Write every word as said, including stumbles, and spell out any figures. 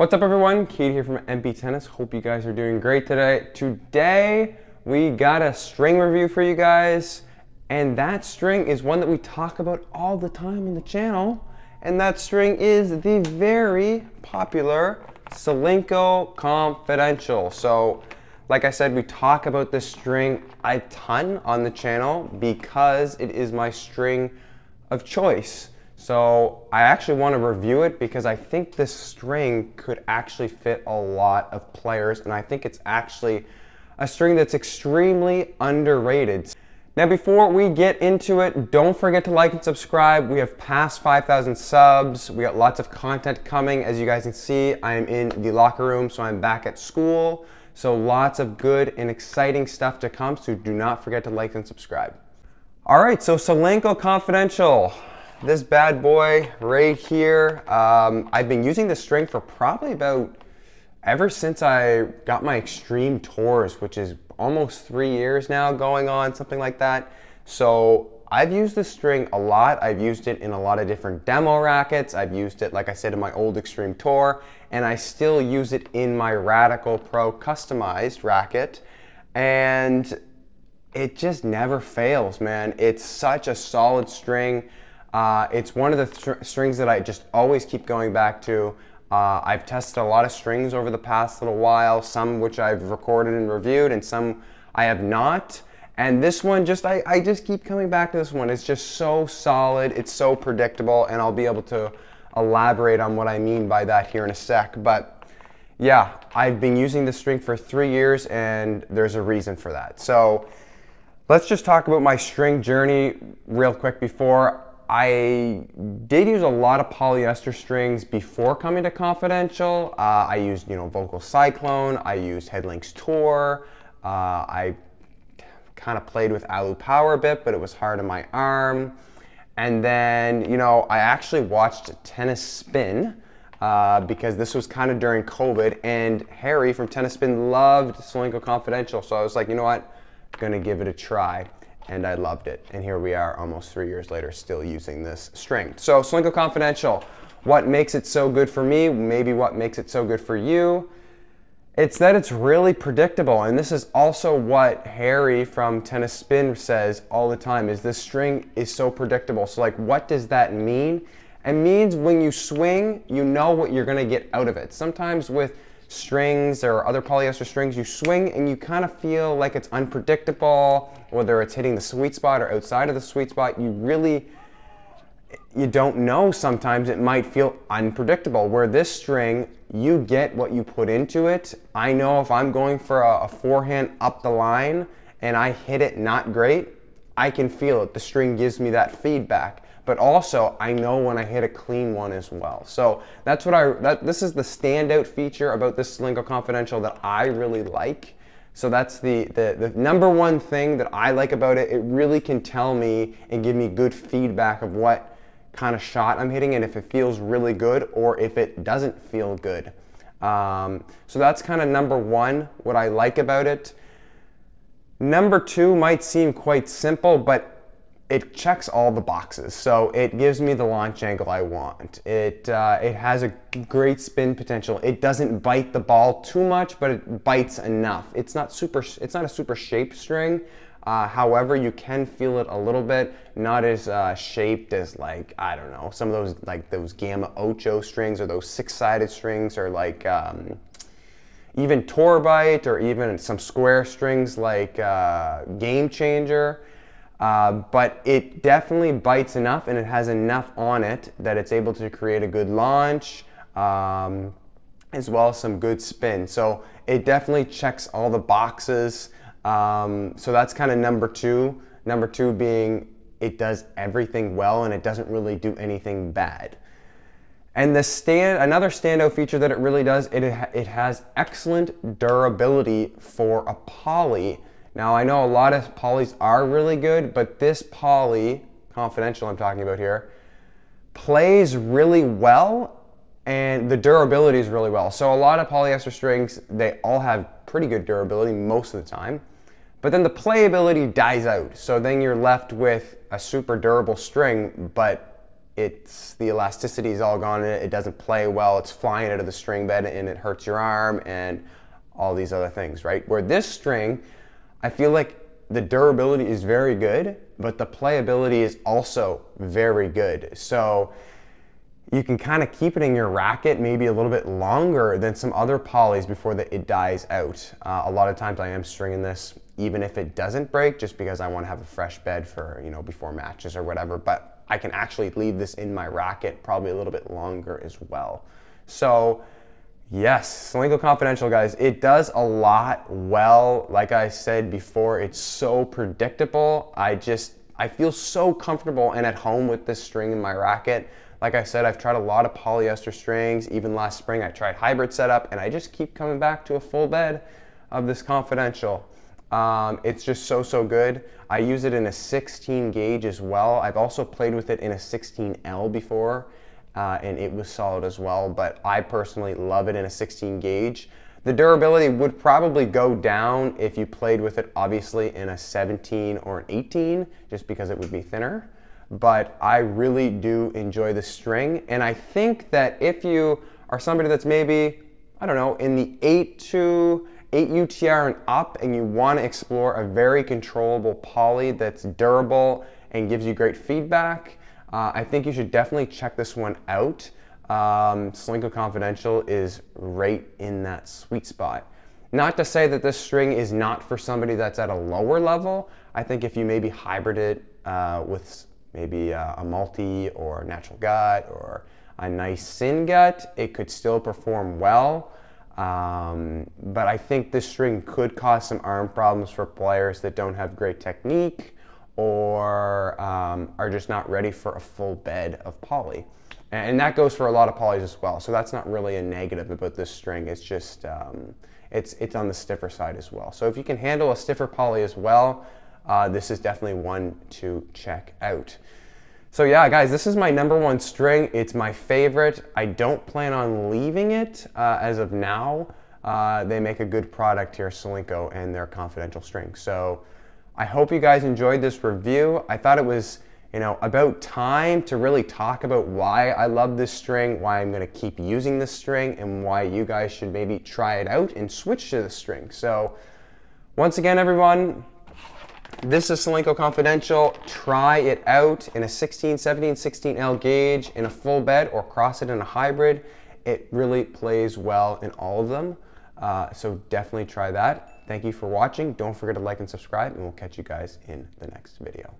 What's up everyone, Cade here from M P Tennis. Hope you guys are doing great today. Today, we got a string review for you guys. And that string is one that we talk about all the time on the channel. And that string is the very popular Solinco Confidential. So, like I said, we talk about this string a ton on the channel because it is my string of choice. So I actually want to review it because I think this string could actually fit a lot of players, and I think it's actually a string that's extremely underrated. Now before we get into it, don't forget to like and subscribe. We have passed five thousand subs. We got lots of content coming. As you guys can see, I'm in the locker room, so I'm back at school. So lots of good and exciting stuff to come, so do not forget to like and subscribe. All right, so Solinco Confidential. This bad boy right here, um, I've been using this string for probably about ever since I got my Extreme Tours, which is almost three years now going on, something like that. So I've used this string a lot. I've used it in a lot of different demo rackets. I've used it, like I said, in my old Extreme Tour, and I still use it in my Radical Pro customized racket. And it just never fails, man. It's such a solid string. Uh, it's one of the th strings that I just always keep going back to. Uh, I've tested a lot of strings over the past little while, some which I've recorded and reviewed and some I have not. And this one, just I, I just keep coming back to this one. It's just so solid, it's so predictable, and I'll be able to elaborate on what I mean by that here in a sec. But yeah, I've been using this string for three years and there's a reason for that. So let's just talk about my string journey real quick before. I did use a lot of polyester strings before coming to Confidential. Uh, I used, you know, Vocal Cyclone. I used Headlink Tour. Uh, I kind of played with Alu Power a bit, but it was hard on my arm. And then, you know, I actually watched Tennis Spin uh, because this was kind of during COVID, and Harry from Tennis Spin loved Solinco Confidential. So I was like, you know what, I'm gonna give it a try. And I loved it. And here we are almost three years later still using this string. So Solinco Confidential, what makes it so good for me? Maybe what makes it so good for you? It's that it's really predictable. And this is also what Harry from Tennis Spin says all the time, is this string is so predictable. So like, what does that mean? It means when you swing, you know what you're gonna get out of it. Sometimes with strings or other polyester strings, you swing and you kind of feel like it's unpredictable, whether it's hitting the sweet spot or outside of the sweet spot. You really, you don't know sometimes. It might feel unpredictable. Where this string, you get what you put into it. I know if I'm going for a, a forehand up the line and I hit it not great, I can feel it. The string gives me that feedback. But also, I know when I hit a clean one as well. So that's what I, that, this is the standout feature about this Solinco Confidential that I really like. So that's the, the, the number one thing that I like about it. It really can tell me and give me good feedback of what kind of shot I'm hitting and if it feels really good or if it doesn't feel good. Um, so that's kind of number one, what I like about it. Number two might seem quite simple, but it checks all the boxes. So it gives me the launch angle I want. It, uh, it has a great spin potential. It doesn't bite the ball too much, but it bites enough. It's not super, it's not a super shaped string. Uh, however, you can feel it a little bit, not as uh, shaped as, like, I don't know, some of those, like those Gamma Ocho strings or those six-sided strings, or like um, even Tourbite, or even some square strings like uh, Game Changer. Uh, but it definitely bites enough, and it has enough on it that it's able to create a good launch, um, as well as some good spin. So it definitely checks all the boxes. Um, so that's kind of number two. Number two being it does everything well, and it doesn't really do anything bad. And the stand, another standout feature that it really does, it, it has excellent durability for a poly. Now, I know a lot of polys are really good, but this poly, Confidential I'm talking about here, plays really well, and the durability is really well. So a lot of polyester strings, they all have pretty good durability most of the time, but then the playability dies out. So then you're left with a super durable string, but it's the elasticity is all gone in it, it doesn't play well, it's flying out of the string bed and it hurts your arm and all these other things, right? Where this string, I feel like the durability is very good, but the playability is also very good. So you can kind of keep it in your racket maybe a little bit longer than some other polys before the, it dies out. Uh, a lot of times I am stringing this even if it doesn't break, just because I want to have a fresh bed for, you know, before matches or whatever, but I can actually leave this in my racket probably a little bit longer as well. So yes, Solinco Confidential, guys, it does a lot well. Like I said before, it's so predictable. I just, I feel so comfortable and at home with this string in my racket. Like I said, I've tried a lot of polyester strings. Even last spring, I tried hybrid setup, and I just keep coming back to a full bed of this Confidential. Um, it's just so, so good. I use it in a sixteen gauge as well. I've also played with it in a sixteen L before, uh, and it was solid as well, but I personally love it in a sixteen gauge. The durability would probably go down if you played with it, obviously, in a seventeen or an eighteen, just because it would be thinner. But I really do enjoy the string. And I think that if you are somebody that's maybe, I don't know, in the eight to eight U T R and up, and you want to explore a very controllable poly that's durable and gives you great feedback, uh, I think you should definitely check this one out. Um, Solinco Confidential is right in that sweet spot. Not to say that this string is not for somebody that's at a lower level. I think if you maybe hybrid it uh, with maybe uh, a multi or natural gut or a nice sin gut, it could still perform well. Um, but I think this string could cause some arm problems for players that don't have great technique or um, are just not ready for a full bed of poly. And that goes for a lot of polys as well. So that's not really a negative about this string. It's just, um, it's, it's on the stiffer side as well. So if you can handle a stiffer poly as well, Uh, this is definitely one to check out. So yeah, guys, this is my number one string. It's my favorite. I don't plan on leaving it uh, as of now. Uh, they make a good product here, Solinco, and their Confidential string. So I hope you guys enjoyed this review. I thought it was, you know, about time to really talk about why I love this string, why I'm going to keep using this string, and why you guys should maybe try it out and switch to the string. So once again, everyone, this is Solinco Confidential. Try it out in a sixteen, seventeen, sixteen L gauge in a full bed, or cross it in a hybrid. It really plays well in all of them. Uh, so definitely try that. Thank you for watching. Don't forget to like and subscribe, and we'll catch you guys in the next video.